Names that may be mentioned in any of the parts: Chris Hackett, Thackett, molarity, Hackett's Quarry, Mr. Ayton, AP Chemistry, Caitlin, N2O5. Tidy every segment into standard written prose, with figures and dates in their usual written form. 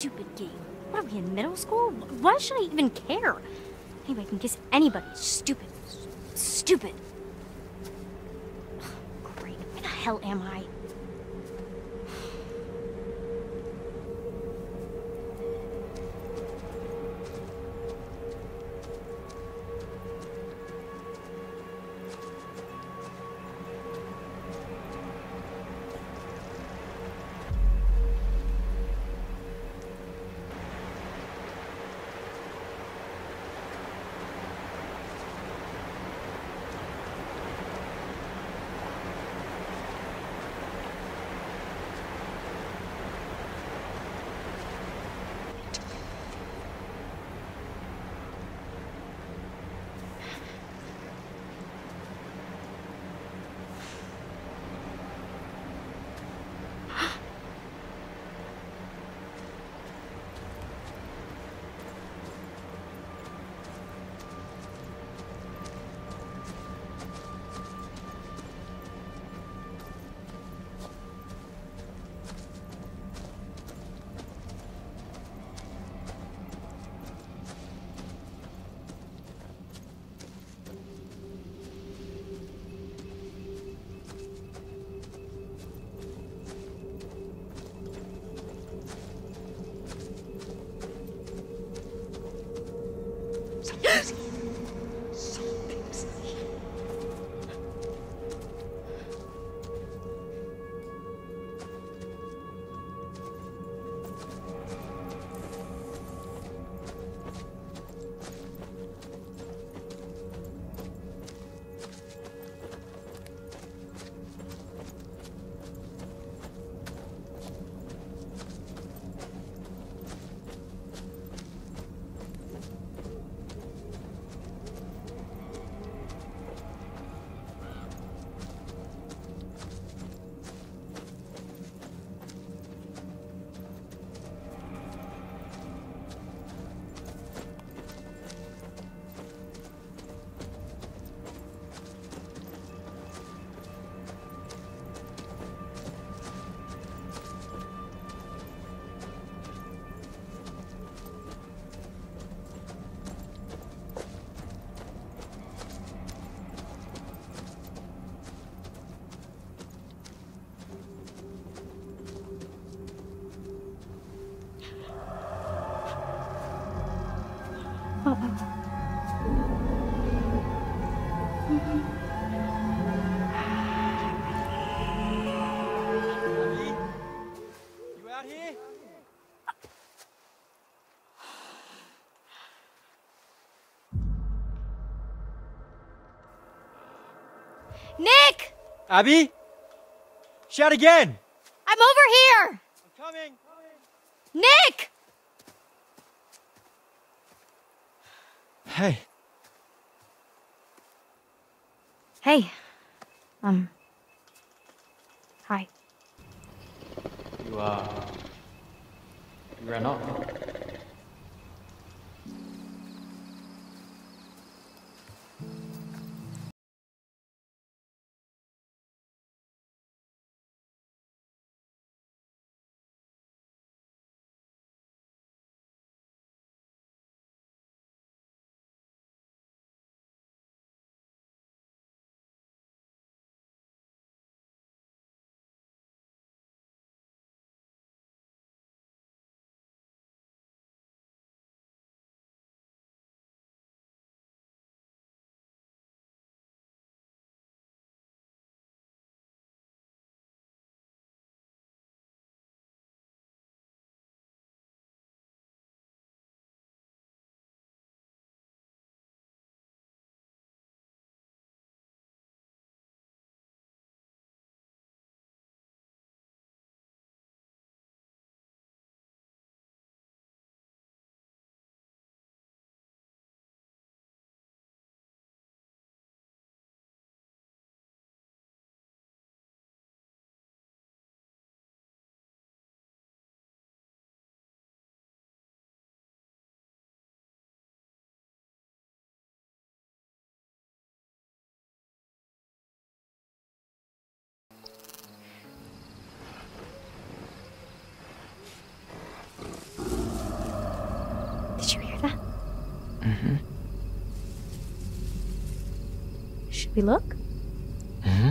Stupid game. What are we in middle school? Why should I even care? Anybody can kiss anybody. Stupid. Stupid. Oh, great. Where the hell am I? Nick! Abby? Shout again! I'm over here! I'm coming! Nick! Hey. Hey. Hi. You ran off. Mm-hmm. Should we look? Mm-hmm.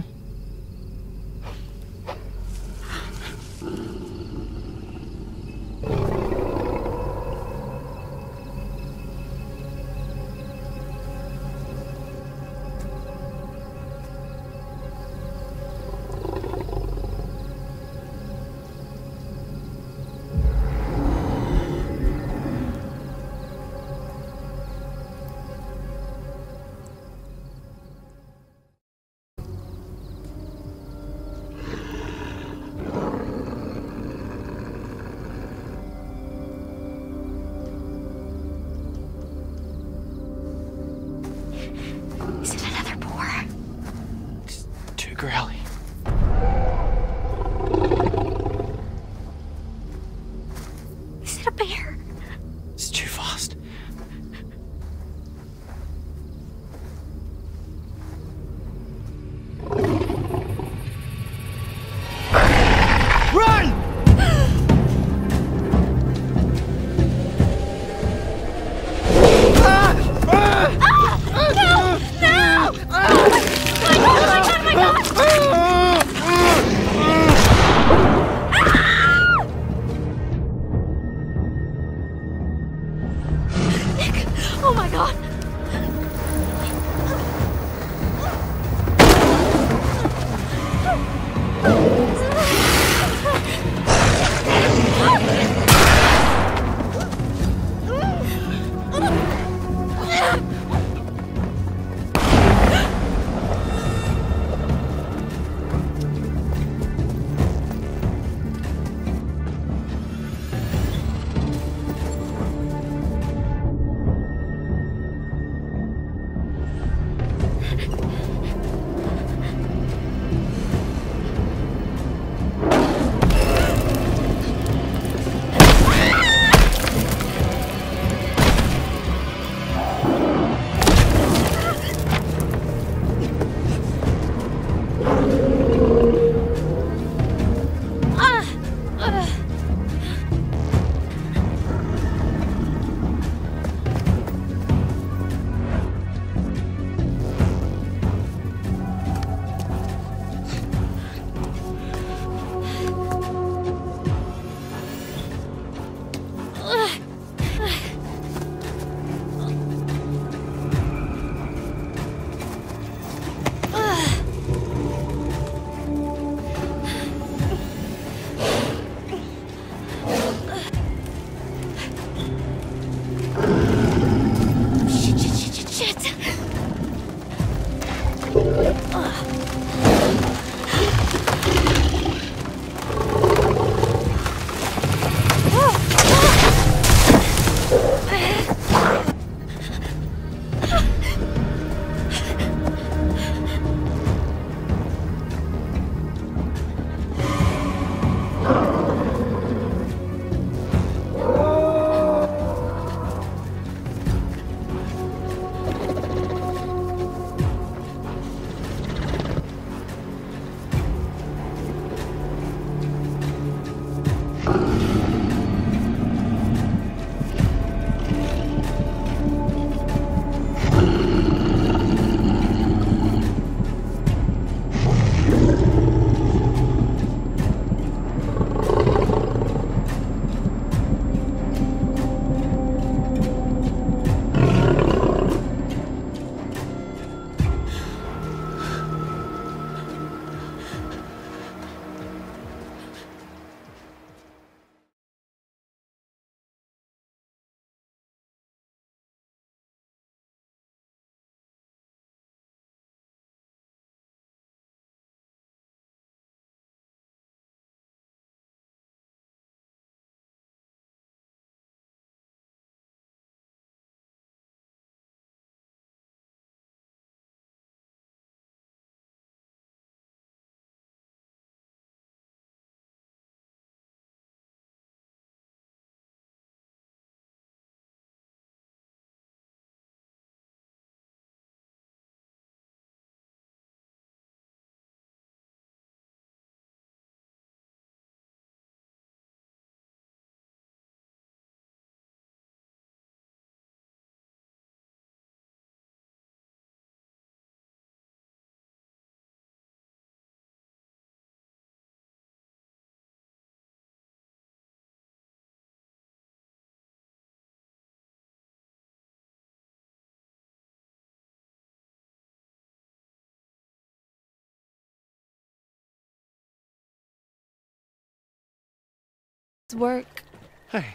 Work. Hey.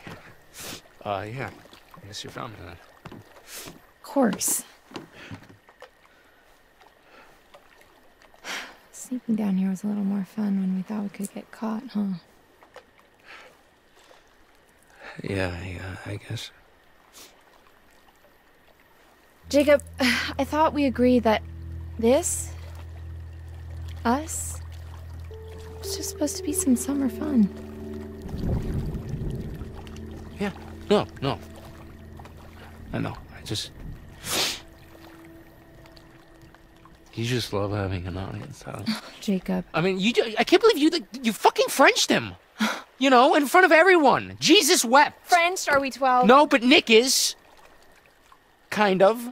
Yeah. I guess your family then. Of course. Sneaking down here was a little more fun when we thought we could get caught, huh? Yeah, I guess. Jacob, I thought we agreed that us, was just supposed to be some summer fun. Yeah, no. I know, you just love having an audience, huh? Jacob. I mean, I can't believe you fucking Frenched him. You know, in front of everyone. Jesus wept. Frenched? Are we 12? No, but Nick is. Kind of.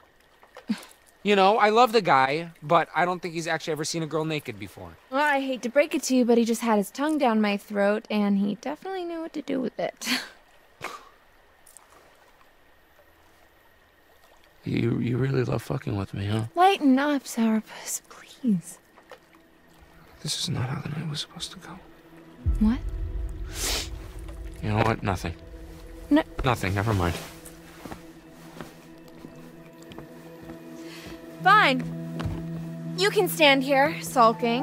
You know, I love the guy, but I don't think he's actually ever seen a girl naked before. Well, I hate to break it to you, but he just had his tongue down my throat, and he definitely knew what to do with it. You really love fucking with me, huh? Lighten up, Sourpuss, please. This is not how the night was supposed to go. What? You know what? Nothing. No. Nothing, never mind. Fine. You can stand here, sulking.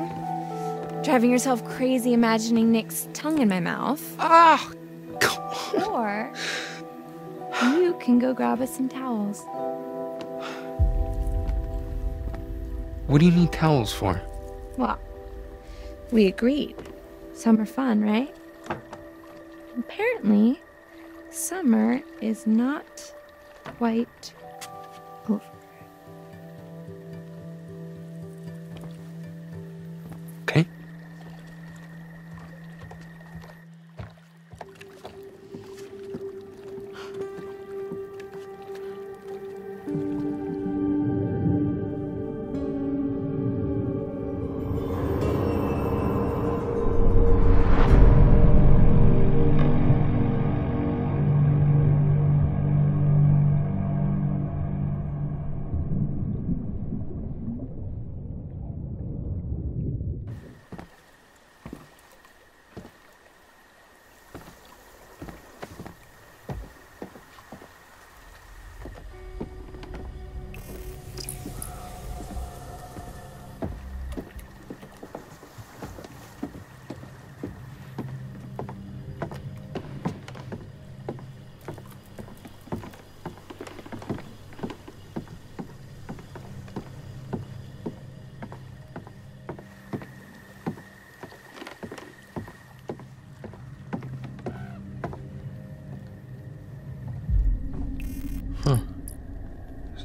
Driving yourself crazy imagining Nick's tongue in my mouth. Ah! Come on. Or you can go grab us some towels. What do you need towels for? Well, we agreed. Summer fun, right? Apparently, summer is not quite over. Okay.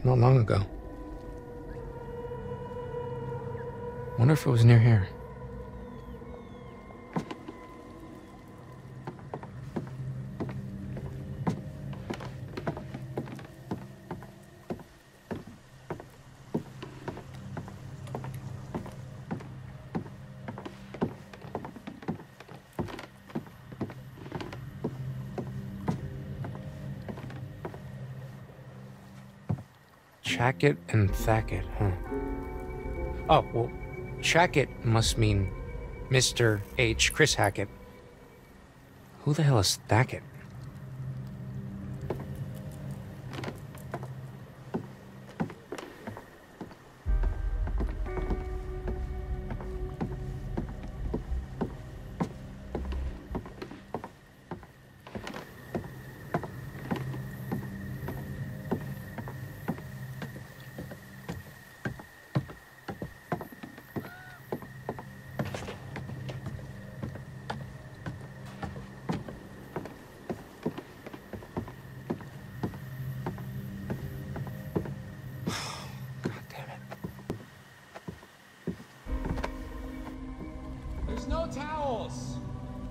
Not long ago. Wonder if it was near here. Hackett and Thackett, huh? Oh, well, Hackett must mean Mr. H. Chris Hackett. Who the hell is Thackett?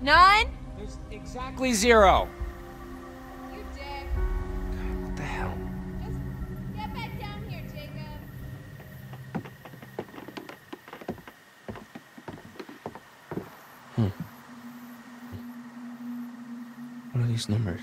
None? There's exactly zero. You dick. God, what the hell? Just get back down here, Jacob. What are these numbers?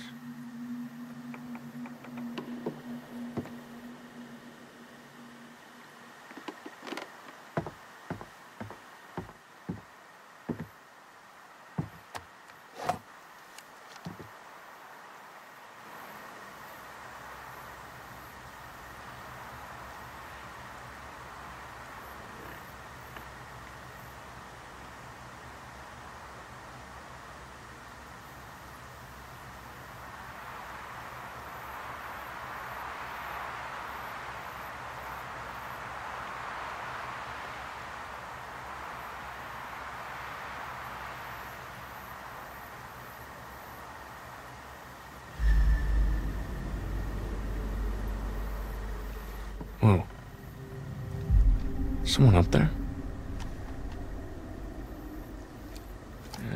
Someone up there?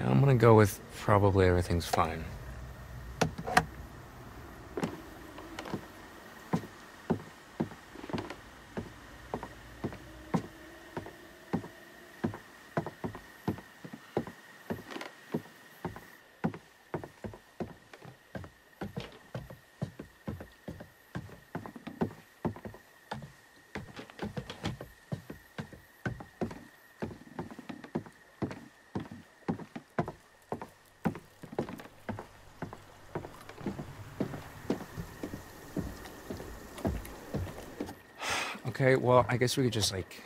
I'm gonna go with probably everything's fine. Okay, well, I guess we could just, like,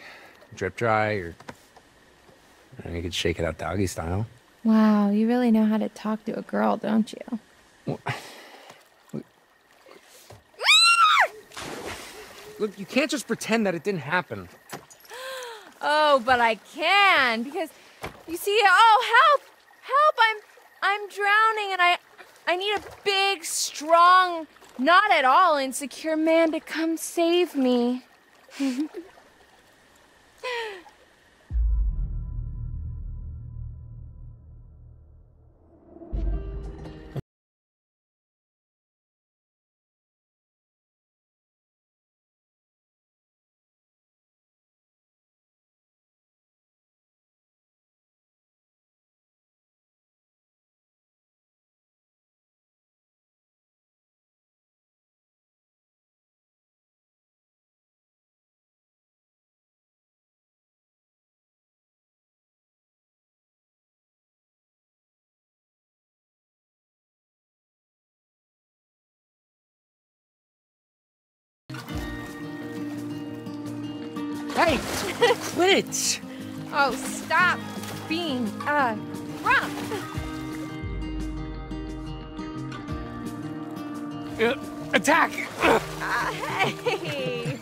drip dry, or you could shake it out doggy style. Wow, you really know how to talk to a girl, don't you? Well, look, you can't just pretend that it didn't happen. Oh, but I can, because, you see, oh, help! Help! I'm drowning, and I need a big, strong, not at all insecure man to come save me. Hey, quit it! Oh, stop being a grump! Attack! Hey!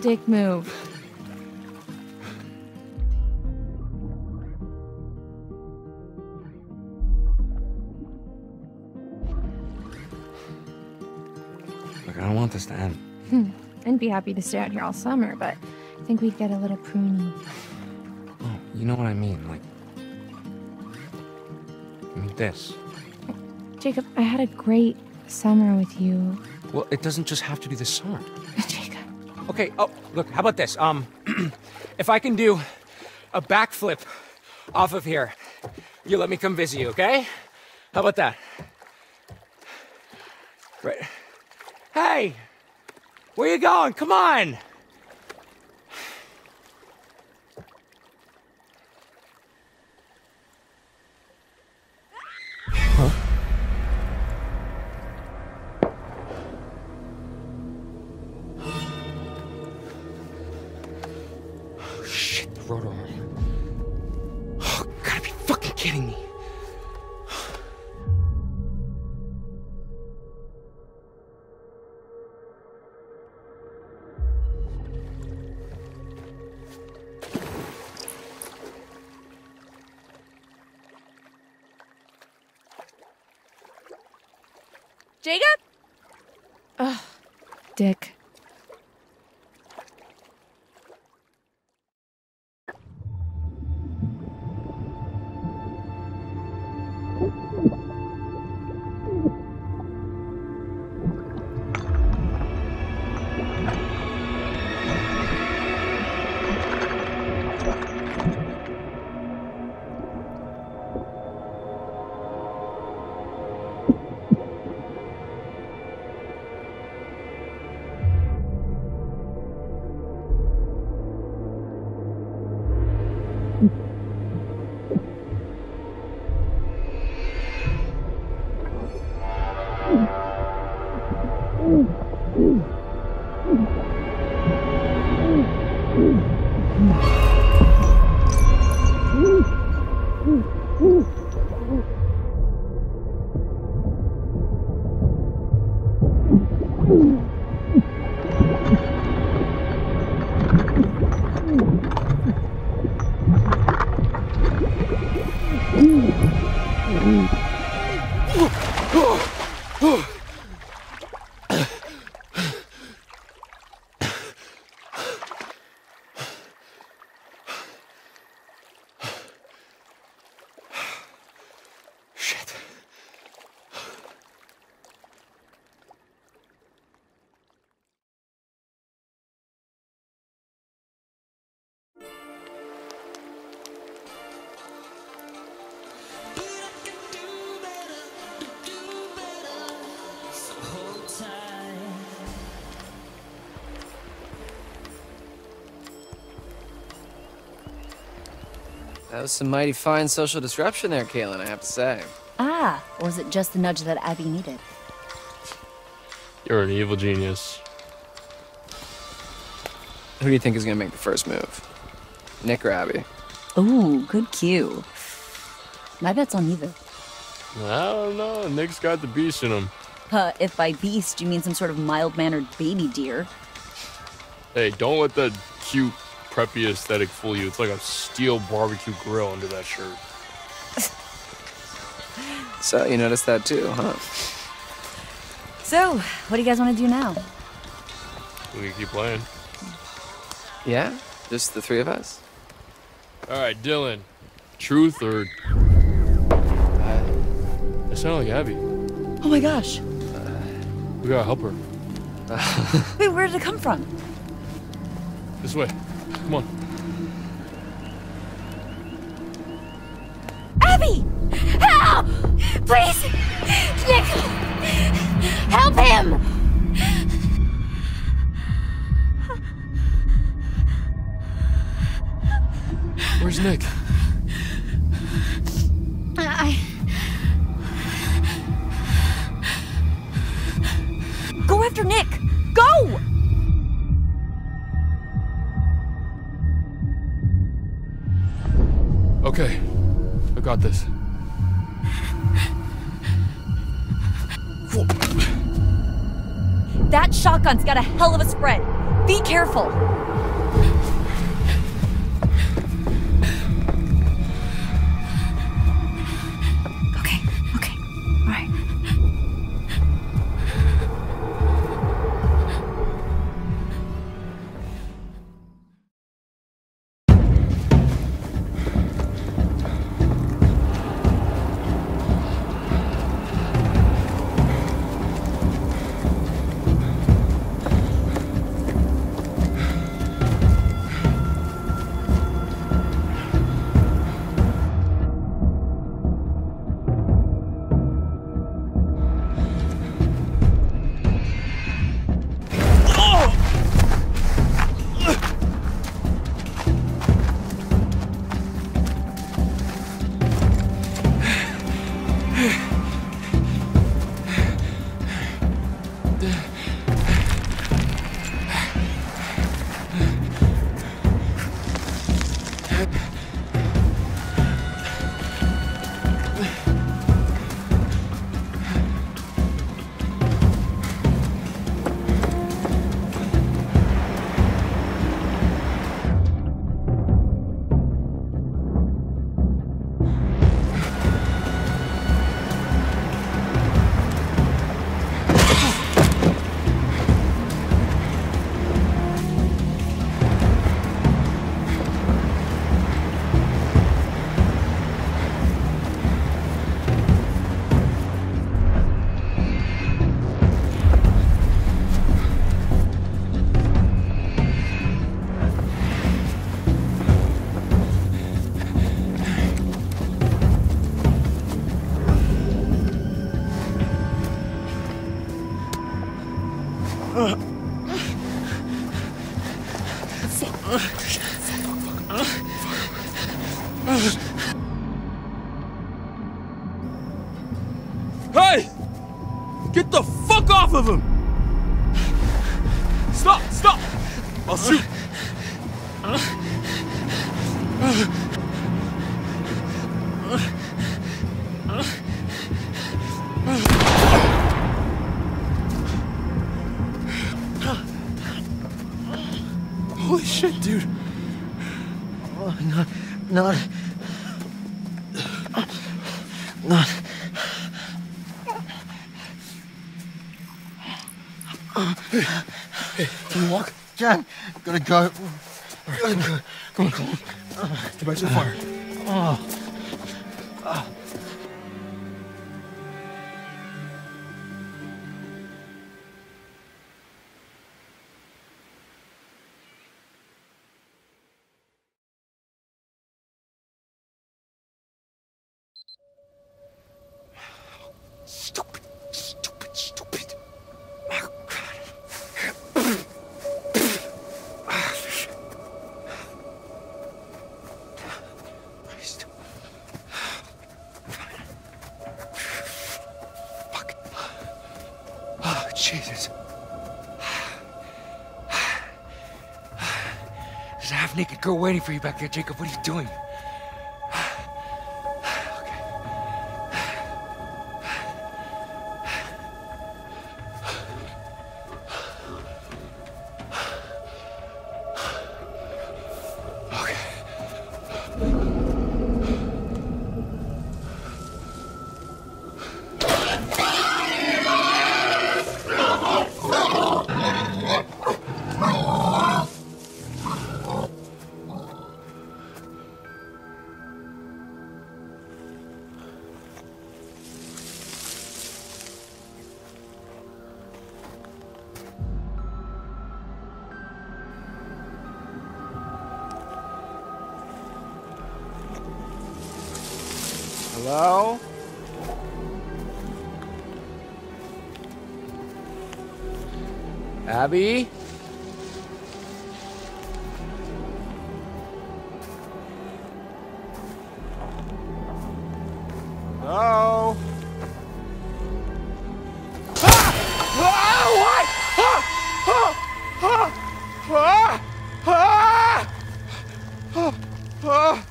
Dick move. Look, I don't want this to end. I'd be happy to stay out here all summer, but I think we'd get a little pruny. Oh, you know what I mean, like... this. Jacob, I had a great summer with you. Well, it doesn't just have to be this summer. Jacob. Okay, oh, look, how about this? If I can do a backflip off of here, you let me come visit you, okay? How about that? Right. Hey! Where you going? Come on! Jacob? Ugh, Dick. That was some mighty fine social disruption there, Caitlin, I have to say. Ah, was it just the nudge that Abby needed? You're an evil genius. Who do you think is going to make the first move? Nick or Abby? Ooh, good cue. My bet's on either. I don't know. Nick's got the beast in him. If by beast you mean some sort of mild-mannered baby deer. Hey, don't let that cute, preppy aesthetic fool you. It's like a steel barbecue grill under that shirt. So, you noticed that too, huh? So, what do you guys want to do now? We can keep playing. Yeah? Just the three of us? Alright, Dylan. Truth or... I sound like Abby. Oh my gosh. We gotta help her. Wait, where did it come from? This way. Come on. Abby! Help! Please! Nick! Help him! Where's Nick? Go after Nick! Go! Okay, I got this. Whoa. That shotgun's got a hell of a spread. Be careful. Okay, all right. Hey! Get the fuck off of him! Stop! Stop! I'll shoot! Holy shit, dude! Oh, not. Hey, can you walk? Can. Gotta go. All right, come on. Get back to the fire. There's a half-naked girl waiting for you back there, Jacob. What are you doing? Hello? Abby? Hello? Ah! Ah! What? Ah! Ah! Ah! Ah! Ah! Ah! Ah!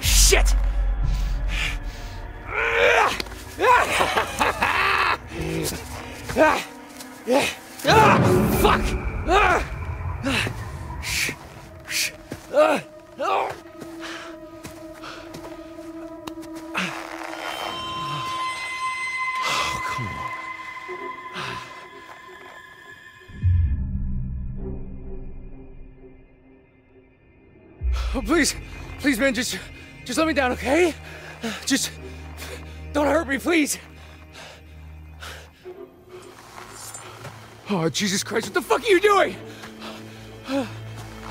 Shit! Fuck! Oh, come on. Oh, please, please, man, just let me down, okay? Just don't hurt me, please. Oh, Jesus Christ, what the fuck are you doing?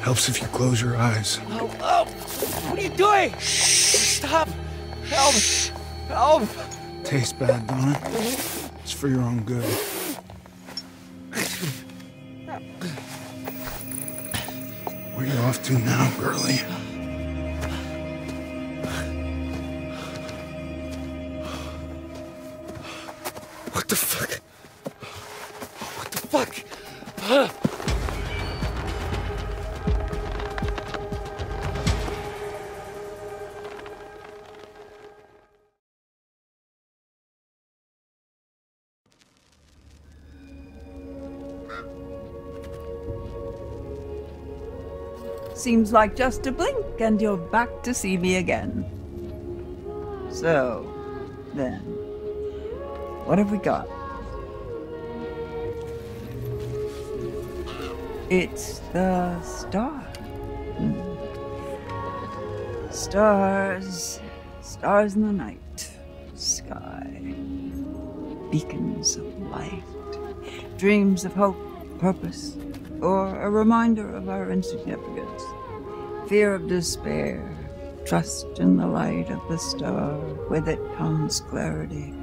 Helps if you close your eyes. Oh, oh. What are you doing? Shh. Stop. Help. Shh. Help. Tastes bad, don't it? It's for your own good. Where are you off to now, girlie? What the fuck? What the fuck? Seems like just a blink and you're back to see me again. So, then. What have we got? It's the star. Stars, stars in the night sky, beacons of light, dreams of hope, purpose, or a reminder of our insignificance, fear of despair, trust in the light of the star, with it comes clarity.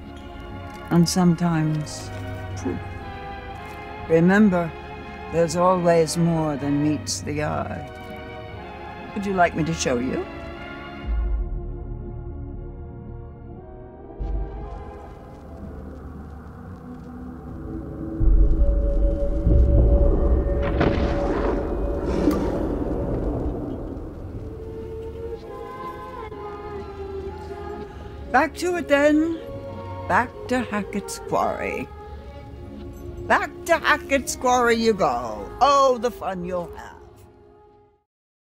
And sometimes, proof. Remember, there's always more than meets the eye. Would you like me to show you? Back to it then. Back to Hackett's Quarry. Back to Hackett's Quarry you go. Oh, the fun you'll have.